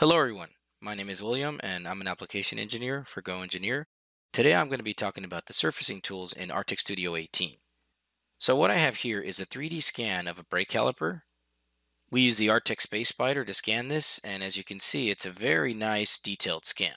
Hello everyone, my name is William and I'm an application engineer for GoEngineer. Today I'm going to be talking about the surfacing tools in Artec Studio 18. So what I have here is a 3D scan of a brake caliper. We use the Artec Space Spider to scan this, and as you can see, it's a very nice detailed scan.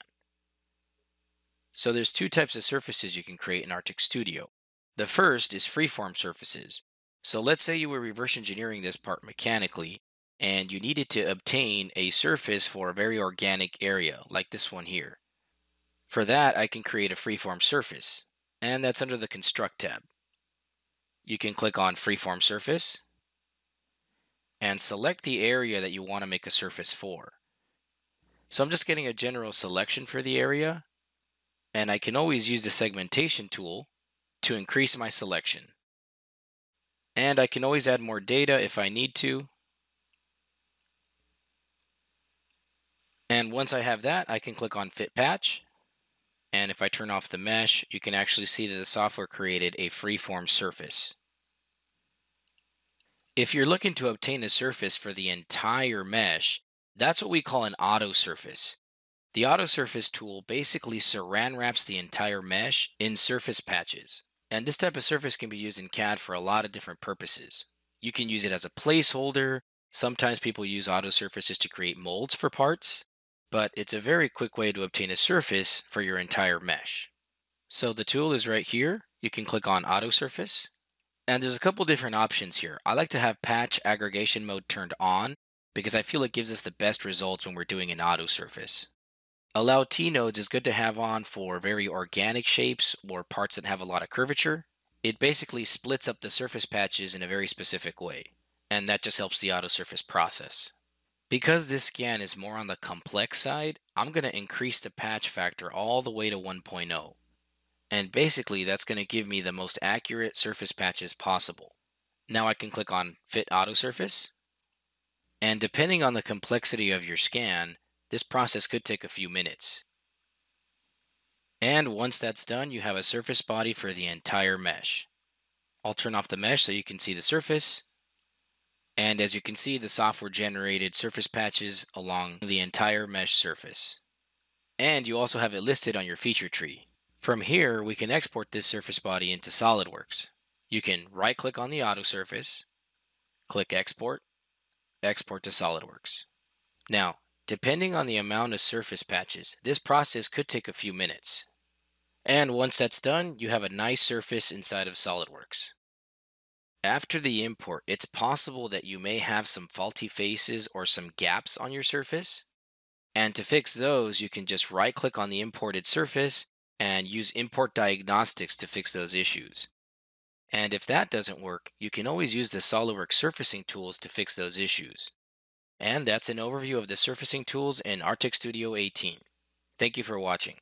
So there's two types of surfaces you can create in Artec Studio. The first is freeform surfaces. So let's say you were reverse engineering this part mechanically, and you needed to obtain a surface for a very organic area, like this one here. For that, I can create a freeform surface, and that's under the Construct tab. You can click on Freeform Surface, and select the area that you want to make a surface for. So I'm just getting a general selection for the area, and I can always use the segmentation tool to increase my selection. And I can always add more data if I need to. And once I have that, I can click on Fit Patch. And if I turn off the mesh, you can actually see that the software created a freeform surface. If you're looking to obtain a surface for the entire mesh, that's what we call an auto surface. The auto surface tool basically saran wraps the entire mesh in surface patches. And this type of surface can be used in CAD for a lot of different purposes. You can use it as a placeholder. Sometimes people use auto surfaces to create molds for parts, but it's a very quick way to obtain a surface for your entire mesh. So the tool is right here. You can click on auto surface, and there's a couple different options here. I like to have patch aggregation mode turned on because I feel it gives us the best results when we're doing an auto surface. Allow T-nodes is good to have on for very organic shapes or parts that have a lot of curvature. It basically splits up the surface patches in a very specific way, and that just helps the auto surface process. Because this scan is more on the complex side, I'm going to increase the patch factor all the way to 1.0. And basically that's going to give me the most accurate surface patches possible. Now I can click on Fit Auto Surface, and depending on the complexity of your scan, this process could take a few minutes. And once that's done, you have a surface body for the entire mesh. I'll turn off the mesh so you can see the surface. And as you can see, the software generated surface patches along the entire mesh surface. And you also have it listed on your feature tree. From here, we can export this surface body into SolidWorks. You can right-click on the auto surface, click Export, Export to SolidWorks. Now, depending on the amount of surface patches, this process could take a few minutes. And once that's done, you have a nice surface inside of SolidWorks. After the import, it's possible that you may have some faulty faces or some gaps on your surface. And to fix those, you can just right-click on the imported surface and use import diagnostics to fix those issues. And if that doesn't work, you can always use the SolidWorks surfacing tools to fix those issues. And that's an overview of the surfacing tools in Artec Studio 18. Thank you for watching.